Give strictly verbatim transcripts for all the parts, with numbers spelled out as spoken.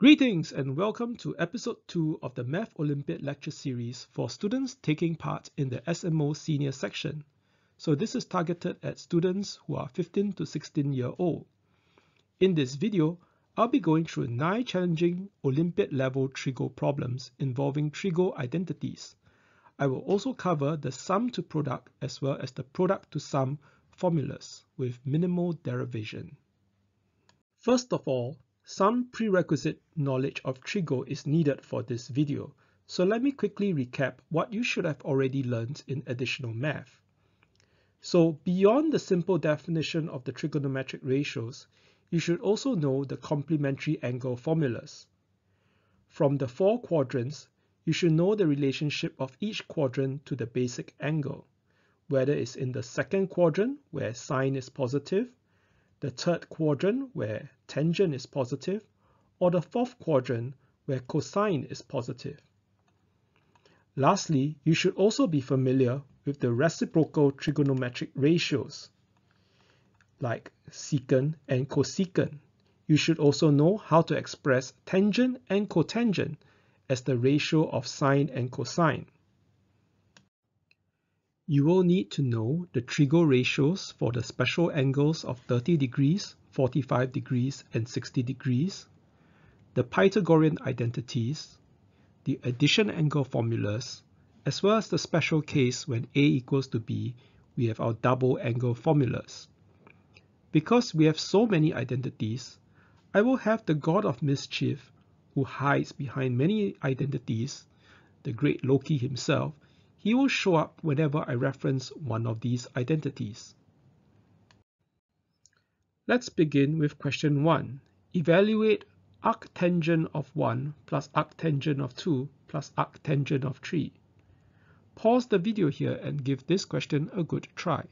Greetings and welcome to Episode two of the Math Olympiad Lecture Series for students taking part in the S M O Senior section. So this is targeted at students who are fifteen to sixteen year old. In this video, I'll be going through nine challenging Olympiad level Trigo problems involving Trigo identities. I will also cover the sum to product as well as the product to sum formulas with minimal derivation. First of all, some prerequisite knowledge of Trigo is needed for this video, so let me quickly recap what you should have already learned in additional math. So beyond the simple definition of the trigonometric ratios, you should also know the complementary angle formulas. From the four quadrants, you should know the relationship of each quadrant to the basic angle, whether it's in the second quadrant where sine is positive, the third quadrant where tangent is positive, or the fourth quadrant where cosine is positive. Lastly, you should also be familiar with the reciprocal trigonometric ratios, like secant and cosecant. You should also know how to express tangent and cotangent as the ratio of sine and cosine. You will need to know the trigo ratios for the special angles of thirty degrees, forty-five degrees, and sixty degrees, the Pythagorean identities, the addition angle formulas, as well as the special case when A equals to B, we have our double angle formulas. Because we have so many identities, I will have the god of mischief, who hides behind many identities, the great Loki himself. He will show up whenever I reference one of these identities. Let's begin with question one. Evaluate arctangent of one plus arctangent of two plus arctangent of three. Pause the video here and give this question a good try.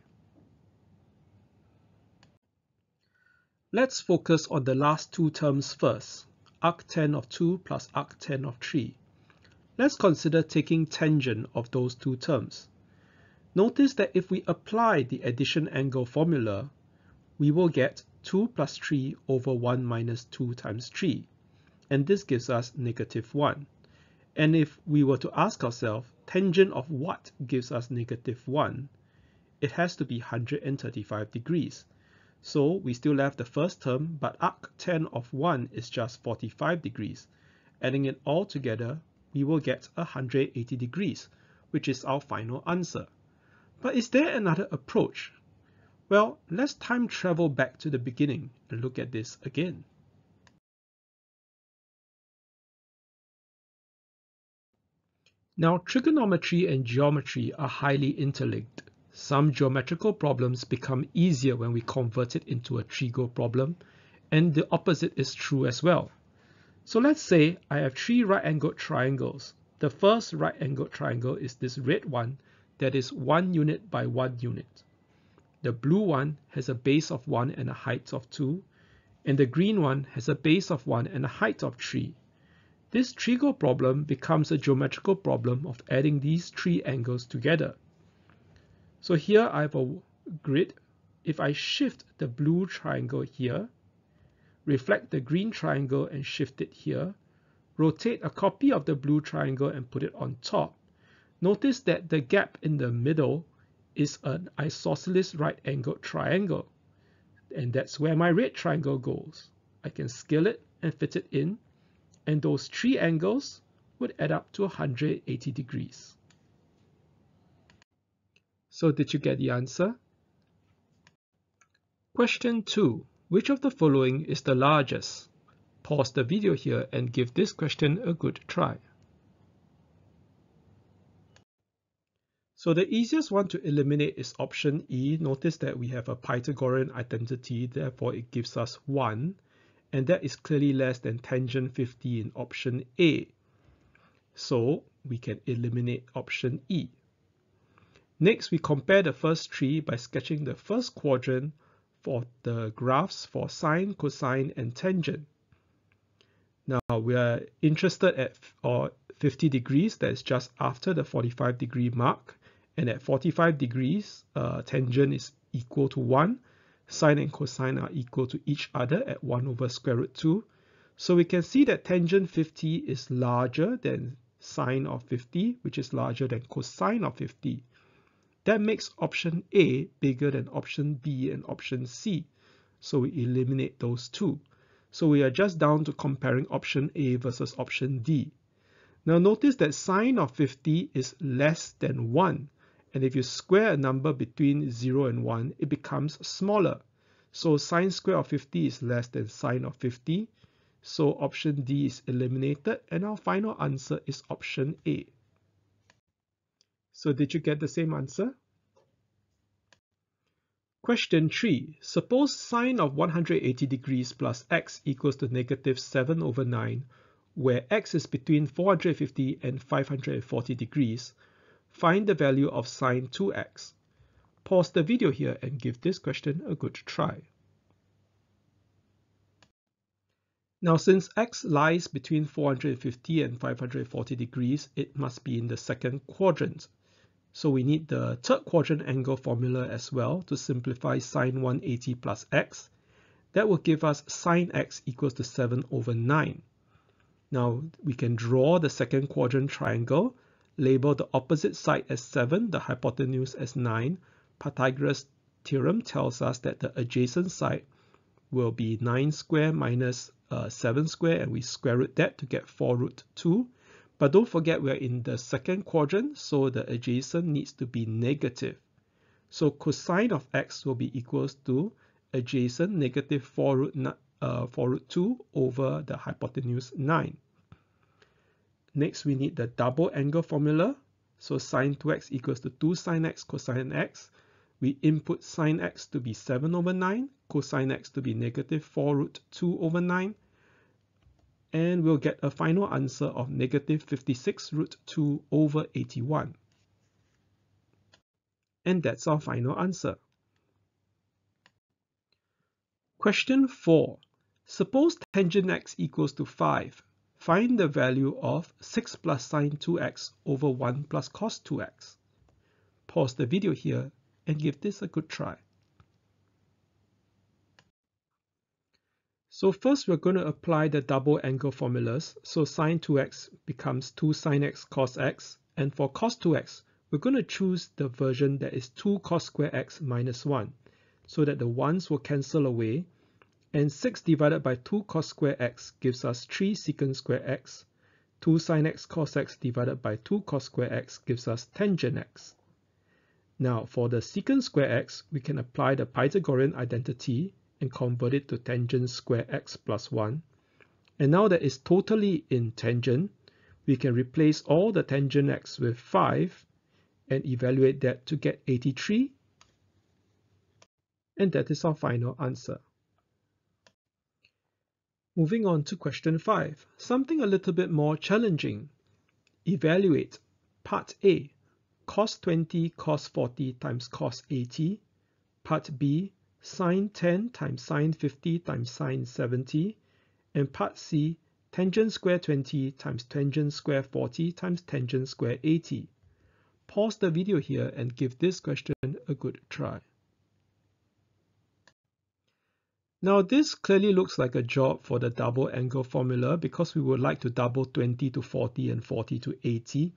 Let's focus on the last two terms first, arctan of two plus arctan of three. Let's consider taking tangent of those two terms. Notice that if we apply the addition angle formula, we will get two plus three over one minus two times three, and this gives us negative one. And if we were to ask ourselves, tangent of what gives us negative one, it has to be one hundred thirty-five degrees. So we still have the first term, but arctan of one is just forty-five degrees. Adding it all together, we will get one hundred eighty degrees, which is our final answer. But is there another approach? Well, let's time travel back to the beginning and look at this again. Now, trigonometry and geometry are highly interlinked. Some geometrical problems become easier when we convert it into a trigo problem, and the opposite is true as well. So let's say I have three right-angled triangles. The first right-angled triangle is this red one that is one unit by one unit. The blue one has a base of one and a height of two, and the green one has a base of one and a height of three. This trigo problem becomes a geometrical problem of adding these three angles together. So here I have a grid. If I shift the blue triangle here, reflect the green triangle and shift it here, rotate a copy of the blue triangle and put it on top, notice that the gap in the middle is an isosceles right-angled triangle. And that's where my red triangle goes. I can scale it and fit it in, and those three angles would add up to one hundred eighty degrees. So did you get the answer? Question two. Which of the following is the largest? Pause the video here and give this question a good try. So the easiest one to eliminate is option E. Notice that we have a Pythagorean identity, therefore it gives us one, and that is clearly less than tangent fifty in option A. So we can eliminate option E. Next, we compare the first three by sketching the first quadrant for the graphs for sine, cosine, and tangent. Now we are interested at or fifty degrees, that is just after the forty-five degree mark, and at forty-five degrees, uh, tangent is equal to one, sine and cosine are equal to each other at one over square root two, So we can see that tangent fifty is larger than sine of fifty, which is larger than cosine of fifty. That makes option A bigger than option B and option C. So we eliminate those two. So we are just down to comparing option A versus option D. Now notice that sine of fifty is less than one. And if you square a number between zero and one, it becomes smaller. So sine square of fifty is less than sine of fifty. So option D is eliminated, and our final answer is option A. So did you get the same answer? Question three. Suppose sine of one hundred eighty degrees plus x equals to negative seven over nine, where x is between four hundred fifty and five hundred forty degrees. Find the value of sine two x. Pause the video here and give this question a good try. Now, since x lies between four hundred fifty and five hundred forty degrees, it must be in the second quadrant. So we need the third quadrant angle formula as well to simplify sine one hundred eighty plus x. That will give us sine x equals to seven over nine. Now, we can draw the second quadrant triangle, label the opposite side as seven, the hypotenuse as nine. Pythagoras' theorem tells us that the adjacent side will be nine square minus Uh, seven square, and we square root that to get four root two. But don't forget we're in the second quadrant, so the adjacent needs to be negative. So cosine of x will be equals to adjacent negative four root two over the hypotenuse nine. Next we need the double angle formula. So sine two x equals to two sine x cosine x. We input sine x to be seven over nine, cosine x to be negative four root two over nine, and we'll get a final answer of negative fifty-six root two over eighty-one. And that's our final answer. Question four. Suppose tangent x equals to five. Find the value of six plus sine two x over one plus cos two x. Pause the video here and give this a good try. So first we're going to apply the double angle formulas. So sine two x becomes two sine x cos x, and for cos two x we're going to choose the version that is two cos square x minus one, so that the ones will cancel away, and six divided by two cos square x gives us three secant square x. two sine x cos x divided by two cos square x gives us tangent x. Now, for the secant square x, we can apply the Pythagorean identity and convert it to tangent square x plus one. And now that it's totally in tangent, we can replace all the tangent x with five and evaluate that to get eighty-three. And that is our final answer. Moving on to question five, something a little bit more challenging. Evaluate part A, cos twenty cos forty times cos eighty, part B, sine ten times sine fifty times sine seventy, and part C, tangent square twenty times tangent square forty times tangent square eighty. Pause the video here and give this question a good try. Now this clearly looks like a job for the double angle formula, because we would like to double twenty to forty and forty to eighty.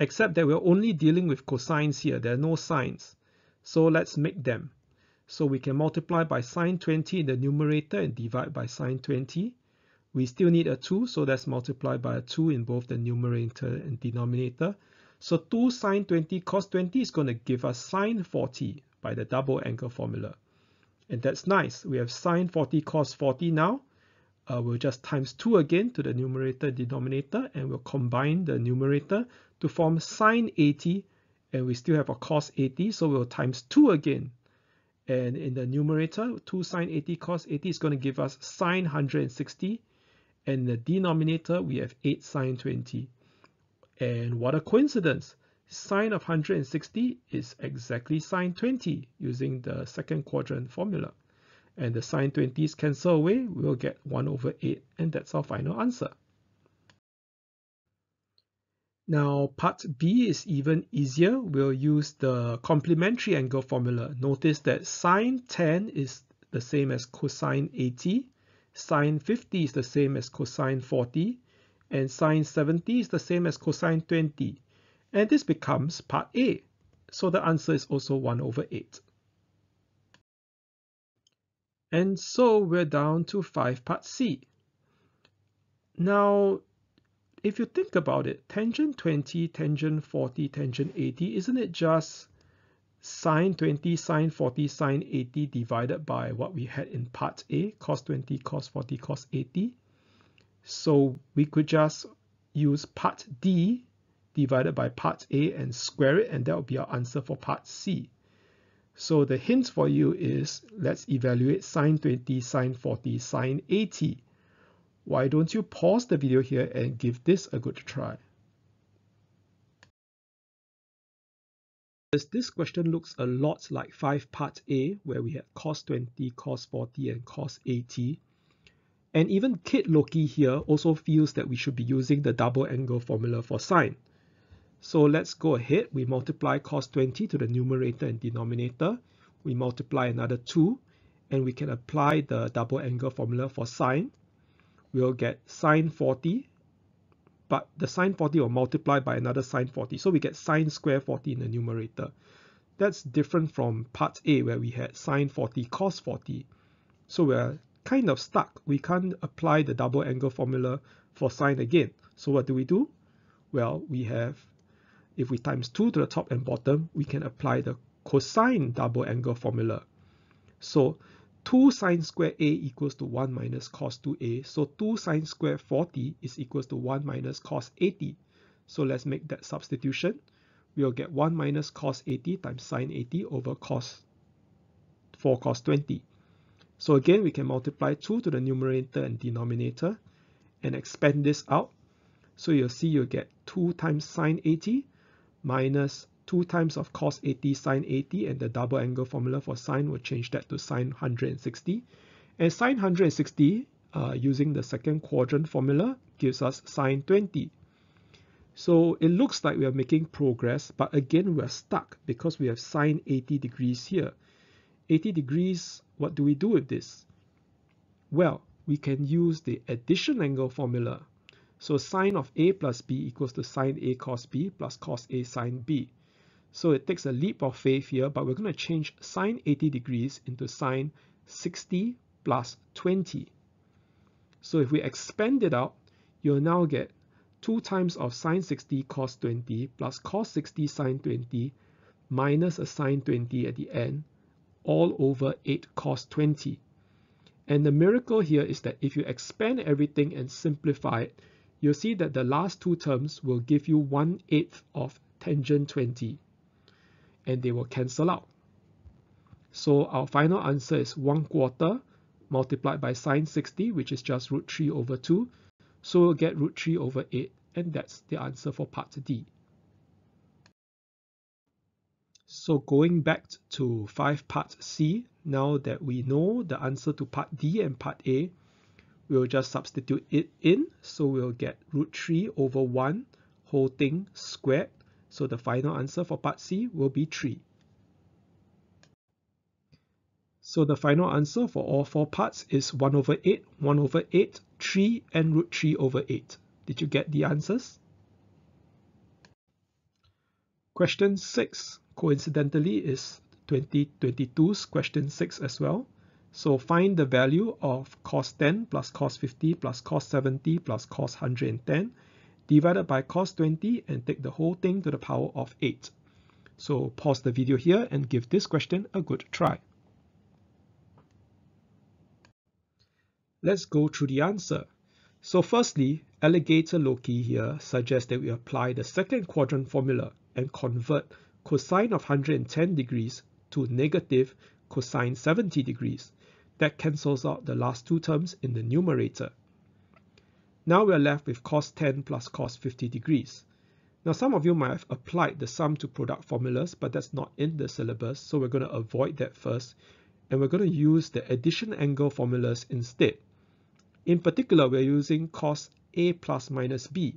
Except that we're only dealing with cosines here, there are no sines. So let's make them. So we can multiply by sine twenty in the numerator and divide by sine twenty. We still need a two, so let's multiply by a two in both the numerator and denominator. So two sine twenty cos twenty is going to give us sine forty by the double angle formula. And that's nice. We have sine forty cos forty now. Uh, we'll just times two again to the numerator denominator, and we'll combine the numerator to form sine eighty, and we still have a cos eighty, so we'll times two again. And in the numerator, two sine eighty cos eighty is going to give us sine one hundred sixty, and in the denominator we have eight sine twenty. And what a coincidence! Sine of one hundred sixty is exactly sine twenty using the second quadrant formula. And the sine twenties cancel away, we'll get one over eight, and that's our final answer. Now part B is even easier. We'll use the complementary angle formula. Notice that sine ten is the same as cosine eighty, sine fifty is the same as cosine forty, and sine seventy is the same as cosine twenty. And this becomes part A. So the answer is also one over eight. And so we're down to five part C. Now, if you think about it, tangent twenty, tangent forty, tangent eighty, isn't it just sine twenty, sine forty, sine eighty divided by what we had in part A, cos twenty, cos forty, cos eighty? So we could just use part D divided by part A and square it, and that would be our answer for part C. So the hint for you is, let's evaluate sine twenty, sine forty, sine eighty. Why don't you pause the video here and give this a good try? This question looks a lot like five part A, where we had cos twenty, cos forty, and cos eighty. And even Kid Loki here also feels that we should be using the double angle formula for sine. So let's go ahead. We multiply cos twenty to the numerator and denominator. We multiply another two, and we can apply the double angle formula for sine. We'll get sine forty, but the sine forty will multiply by another sine forty. So we get sine square forty in the numerator. That's different from part A, where we had sine forty, cos forty. So we're kind of stuck. We can't apply the double angle formula for sine again. So what do we do? Well, we have, if we times two to the top and bottom, we can apply the cosine double angle formula. So two sine square A equals to one minus cos two A. So two sine square forty is equals to one minus cos eighty. So let's make that substitution. We'll get one minus cos eighty times sine eighty over cos four cos twenty. So again, we can multiply two to the numerator and denominator and expand this out. So you'll see you'll get two times sine eighty minus two times of cos eighty sine eighty, and the double angle formula for sine will change that to sine one hundred sixty. And sine one hundred sixty, uh, using the second quadrant formula, gives us sine twenty. So it looks like we are making progress, but again, we're stuck because we have sine eighty degrees here. eighty degrees, what do we do with this? Well, we can use the addition angle formula. So sine of A plus B equals to sine A cos B plus cos A sine B. So it takes a leap of faith here, but we're going to change sine eighty degrees into sine sixty plus twenty. So if we expand it out, you'll now get two times of sine sixty cos twenty plus cos sixty sine twenty minus a sine twenty at the end, all over eight cos twenty. And the miracle here is that if you expand everything and simplify it, you'll see that the last two terms will give you one eighth of tangent twenty, and they will cancel out. So our final answer is one quarter multiplied by sine sixty, which is just root three over two. So we'll get root three over eight, and that's the answer for part D. So going back to five part C, now that we know the answer to part D and part A, we'll just substitute it in. So we'll get root three over one whole thing squared. So the final answer for part C will be three. So the final answer for all four parts is one over eight, one over eight, three, and root three over eight. Did you get the answers? Question six, coincidentally, is twenty twenty-two's question six as well. So find the value of cos ten plus cos fifty plus cos seventy plus cos one hundred ten. Divided by cos twenty, and take the whole thing to the power of eight. So pause the video here and give this question a good try. Let's go through the answer. So firstly, alligator Loki here suggests that we apply the second quadrant formula and convert cosine of one hundred ten degrees to negative cosine seventy degrees. That cancels out the last two terms in the numerator. Now we are left with cos ten plus cos fifty degrees. Now some of you might have applied the sum to product formulas, but that's not in the syllabus, so we're going to avoid that first, and we're going to use the addition angle formulas instead. In particular, we're using cos A plus minus B,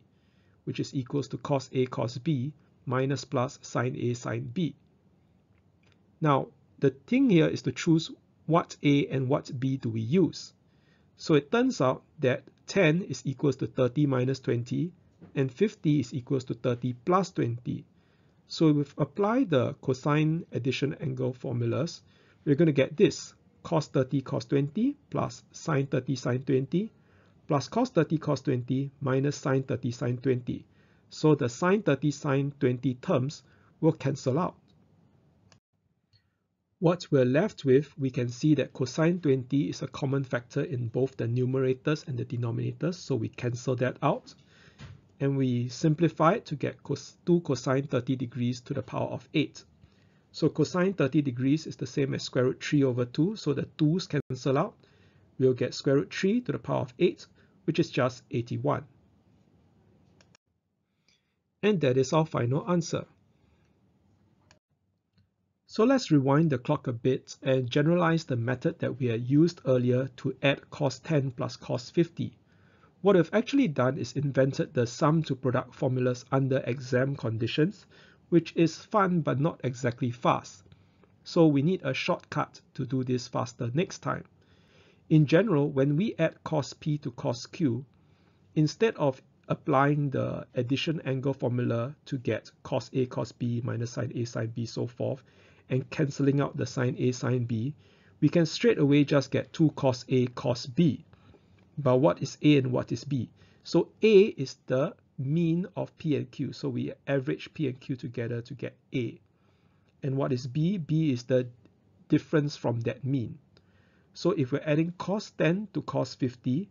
which is equals to cos A cos B minus plus sine A sine B. Now the thing here is to choose what A and what B do we use. So it turns out that ten is equals to thirty minus twenty, and fifty is equals to thirty plus twenty. So if we apply the cosine addition angle formulas, we're going to get this: cos thirty cos twenty plus sine thirty sine twenty plus cos thirty cos twenty minus sine thirty sine twenty. So the sine thirty sine twenty terms will cancel out. What we're left with, we can see that cosine twenty is a common factor in both the numerators and the denominators, so we cancel that out. And we simplify it to get cos two cosine thirty degrees to the power of eight. So cosine thirty degrees is the same as square root three over two, so the two's cancel out. We'll get square root three to the power of eight, which is just eighty-one. And that is our final answer. So let's rewind the clock a bit and generalize the method that we had used earlier to add cos ten plus cos fifty. What I've actually done is invented the sum to product formulas under exam conditions, which is fun but not exactly fast. So we need a shortcut to do this faster next time. In general, when we add cos p to cos q, instead of applying the addition angle formula to get cos a cos b minus sine a sine b so forth, and cancelling out the sine a sine b, we can straight away just get two cos a cos b. But what is a and what is b? So a is the mean of p and q, so we average p and q together to get a. And what is b? b is the difference from that mean. So if we're adding cos ten to cos fifty,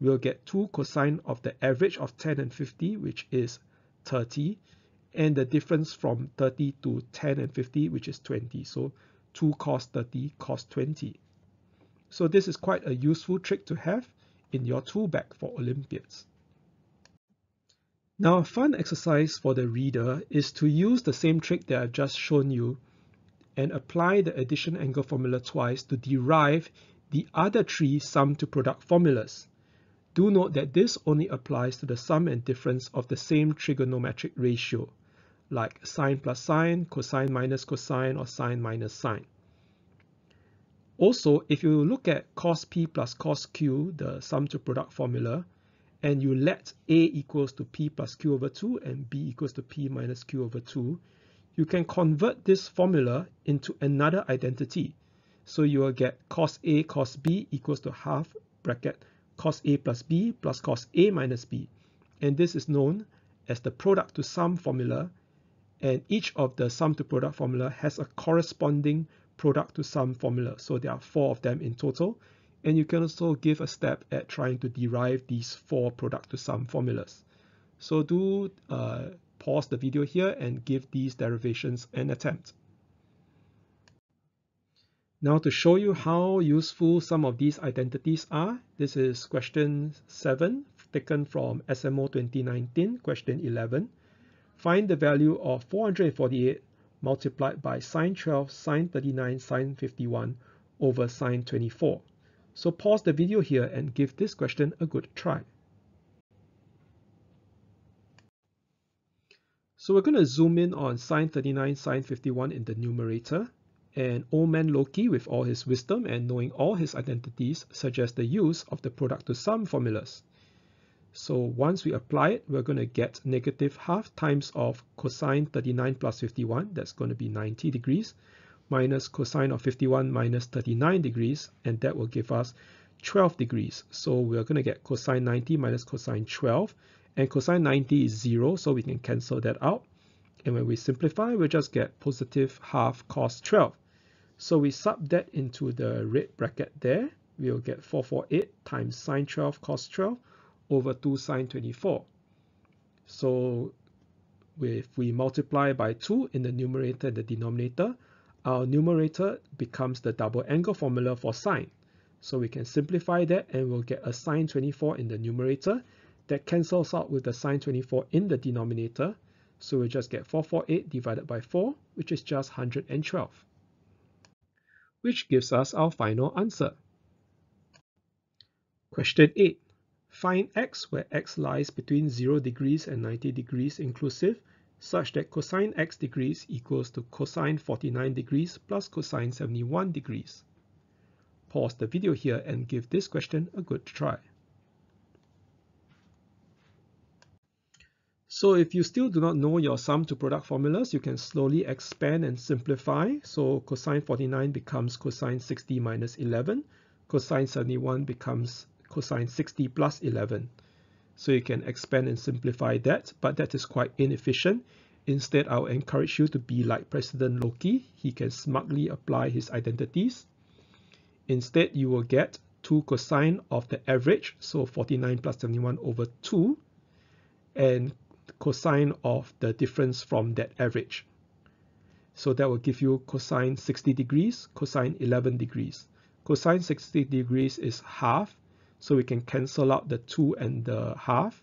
we'll get two cosine of the average of ten and fifty, which is thirty, and the difference from thirty to ten and fifty, which is twenty, so two cos thirty cos twenty. So this is quite a useful trick to have in your tool bag for Olympiads. Now, a fun exercise for the reader is to use the same trick that I've just shown you and apply the addition angle formula twice to derive the other three sum to product formulas. Do note that this only applies to the sum and difference of the same trigonometric ratio, like sine plus sine, cosine minus cosine, or sine minus sine. Also, if you look at cos p plus cos q, the sum to product formula, and you let a equals to p plus q over two and b equals to p minus q over two, you can convert this formula into another identity. So you will get cos a cos b equals to half bracket cos a plus b plus cos a minus b, and this is known as the product to sum formula, and each of the sum to product formula has a corresponding product to sum formula, so there are four of them in total, and you can also give a stab at trying to derive these four product to sum formulas. So do uh, pause the video here and give these derivations an attempt. Now, to show you how useful some of these identities are, this is question seven, taken from S M O twenty nineteen, question eleven. Find the value of four hundred forty-eight multiplied by sine twelve, sine thirty-nine, sine fifty-one over sine twenty-four. So pause the video here and give this question a good try. So we're going to zoom in on sine thirty-nine, sine fifty-one in the numerator. And old man Loki, with all his wisdom and knowing all his identities, suggests the use of the product to sum formulas. So once we apply it, we're going to get negative half times of cosine thirty-nine plus fifty-one, that's going to be ninety degrees, minus cosine of fifty-one minus thirty-nine degrees, and that will give us twelve degrees. So we're going to get cosine ninety minus cosine twelve, and cosine ninety is zero, so we can cancel that out. And when we simplify, we'll just get positive half cos twelve. So we sub that into the red bracket there, we'll get four hundred forty-eight times sine twelve cos twelve over two sine twenty-four. So if we multiply by two in the numerator and the denominator, our numerator becomes the double angle formula for sine. So we can simplify that and we'll get a sine twenty-four in the numerator that cancels out with the sine twenty-four in the denominator. So we'll just get four hundred forty-eight divided by four, which is just one hundred twelve. Which gives us our final answer. Question eight. Find x where x lies between zero degrees and ninety degrees inclusive, such that cosine x degrees equals to cosine forty-nine degrees plus cosine seventy-one degrees. pause the video here and give this question a good try. So if you still do not know your sum to product formulas, you can slowly expand and simplify. So cosine forty-nine becomes cosine sixty minus eleven. Cosine seventy-one becomes cosine sixty plus eleven. So you can expand and simplify that, but that is quite inefficient. Instead, I'll encourage you to be like President Loki. He can smartly apply his identities. Instead, you will get two cosine of the average, so forty-nine plus seventy-one over two, and cosine of the difference from that average. So that will give you cosine sixty degrees, cosine eleven degrees. Cosine sixty degrees is half, so we can cancel out the two and the half.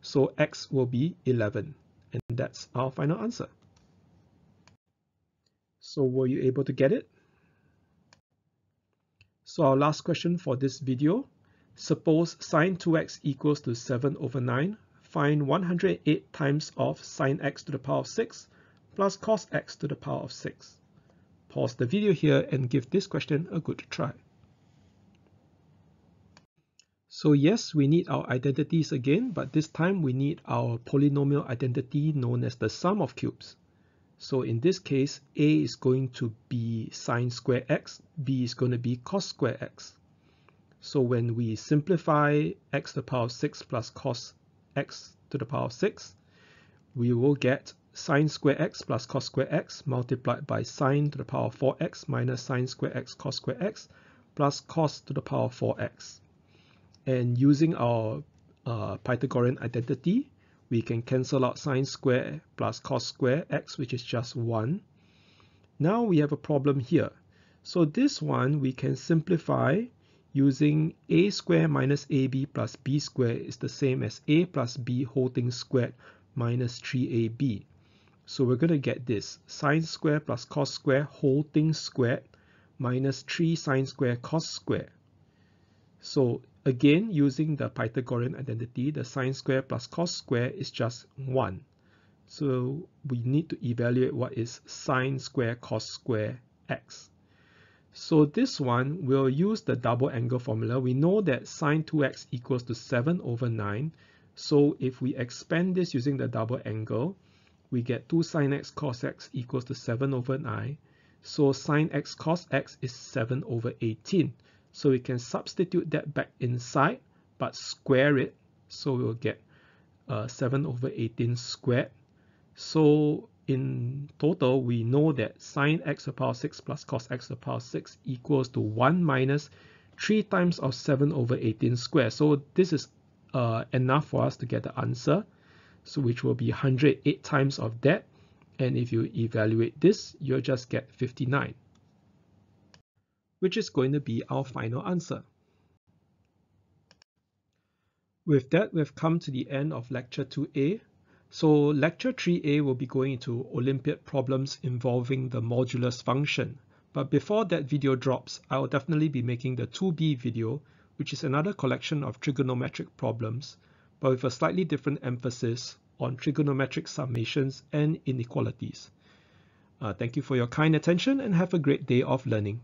So x will be eleven, and that's our final answer. So were you able to get it? So our last question for this video. Suppose sine two x equals to seven over nine. Find one hundred eight times of sine x to the power of six plus cos x to the power of six. Pause the video here and give this question a good try. So yes, we need our identities again, but this time we need our polynomial identity known as the sum of cubes. So in this case, a is going to be sine square x, b is going to be cos square x. So when we simplify x to the power of six plus cos x to the power of six, we will get sine square x plus cos square x multiplied by sine to the power of four x minus sine square x cos square x plus cos to the power of four x. And using our uh, Pythagorean identity, we can cancel out sine square plus cos square x, which is just one. Now we have a problem here. So this one we can simplify using a square minus ab plus b square is the same as a plus b whole thing squared minus three a b. So we're going to get this sine square plus cos square whole thing squared minus three sine square cos square. So again, using the Pythagorean identity, the sine square plus cos square is just one. So we need to evaluate what is sine square cos square x. So this one, we'll use the double angle formula. We know that sine two x equals to seven over nine. So if we expand this using the double angle, we get two sine x cos x equals to seven over nine. So sine x cos x is seven over eighteen. So we can substitute that back inside, but square it. So we'll get uh, seven over eighteen squared. So in total, we know that sine x to the power of six plus cos x to the power of six equals to one minus three times of seven over eighteen squared. So this is uh, enough for us to get the answer, so which will be one hundred eight times of that. And if you evaluate this, you'll just get fifty-nine, which is going to be our final answer. With that, we've come to the end of Lecture two A. So Lecture three A will be going into Olympiad problems involving the modulus function. But before that video drops, I will definitely be making the two B video, which is another collection of trigonometric problems, but with a slightly different emphasis on trigonometric summations and inequalities. Uh, thank you for your kind attention and have a great day of learning.